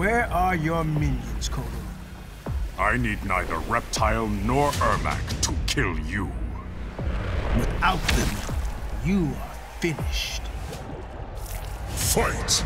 Where are your minions, Kotal? I need neither Reptile nor Ermac to kill you. Without them, you are finished. Fight!